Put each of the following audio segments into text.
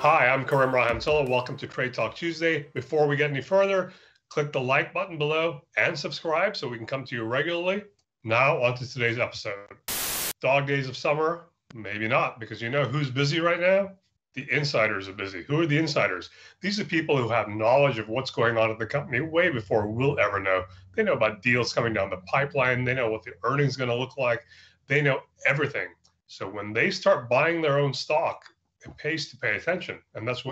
Hi, I'm Karim Rahemtulla. Welcome to Trade Talk Tuesday. Before we get any further, click the like button below and subscribe so we can come to you regularly. Now on to today's episode. Dog days of summer? Maybe not, because you know who's busy right now? The insiders are busy. Who are the insiders? These are people who have knowledge of what's going on at the company way before we'll ever know. They know about deals coming down the pipeline. They know what the earnings are going to look like. They know everything. So when they start buying their own stock, it pays to pay attention. And that's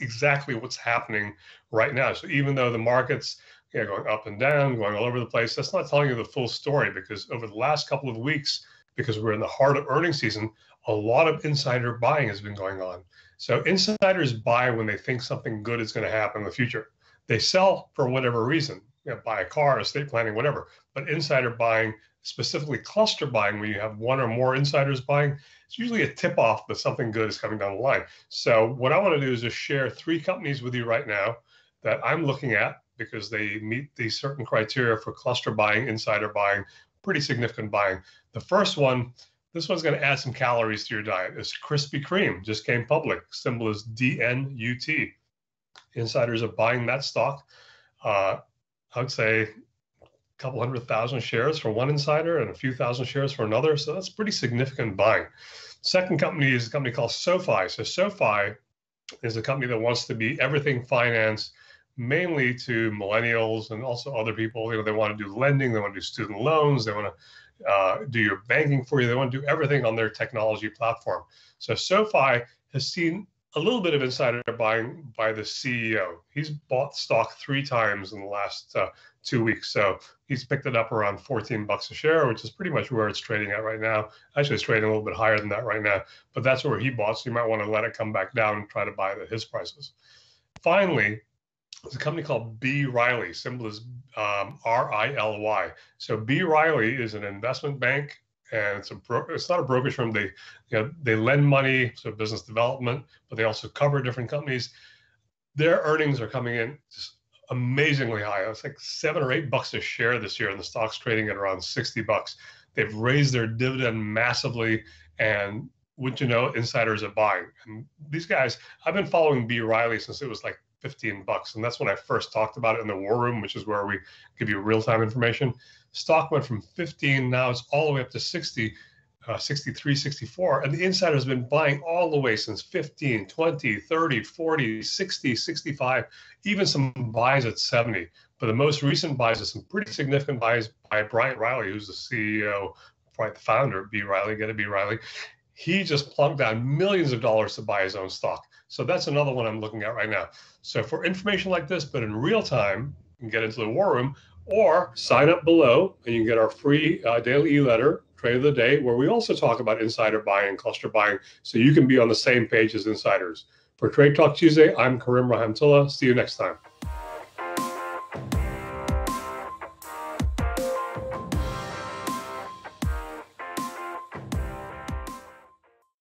exactly what's happening right now. So even though the market's going up and down, going all over the place, that's not telling you the full story, because over the last couple of weeks, because we're in the heart of earnings season, a lot of insider buying has been going on. So insiders buy when they think something good is going to happen in the future. They sell for whatever reason, buy a car, estate planning, whatever. But insider buying, specifically cluster buying, when you have one or more insiders buying, it's usually a tip-off that something good is coming down the line. So what I want to do is just share three companies with you right now that I'm looking at because they meet these certain criteria for cluster buying, insider buying, pretty significant buying. The first one, this one's going to add some calories to your diet. It's Krispy Kreme, just came public. Symbol is DNUT. Insiders are buying that stock. I would say a couple 100,000 shares for one insider and a few thousand shares for another. So that's pretty significant buying. Second company is a company called SoFi. So SoFi is a company that wants to be everything finance, mainly to millennials and also other people. They want to do lending. They want to do student loans. They want to do your banking for you. They want to do everything on their technology platform. So SoFi has seen a little bit of insider buying by the CEO. He's bought stock 3 times in the last 2 weeks. So he's picked it up around $14 a share, which is pretty much where it's trading at right now. Actually, it's trading a little bit higher than that right now, but that's where he bought. So you might want to let it come back down and try to buy at his prices. Finally, it's a company called B. Riley, symbol is RILY. So B. Riley is an investment bank, and it's not a brokerage firm. They lend money, so business development, but they also cover different companies. Their earnings are coming in just amazingly high. It's like $7 or $8 a share this year, and the stock's trading at around $60. They've raised their dividend massively, and wouldn't you know, insiders are buying. And these guys, I've been following B. Riley since it was like $15, and that's when I first talked about it in the War Room, which is where we give you real-time information. Stock went from 15, now it's all the way up to 60, 63, 64, and the insider has been buying all the way since 15, 20, 30, 40, 60, 65, even some buys at 70. But the most recent buys are some pretty significant buys by Brian Riley, who's the CEO, probably the founder of B. Riley, get it, B. Riley. He just plunked down millions of dollars to buy his own stock. So that's another one I'm looking at right now. So for information like this, but in real time, you can get into the War Room or sign up below and you can get our free daily e-letter, Trade of the Day, where we also talk about insider buying and cluster buying so you can be on the same page as insiders. For Trade Talk Tuesday, I'm Karim Rahemtulla. See you next time.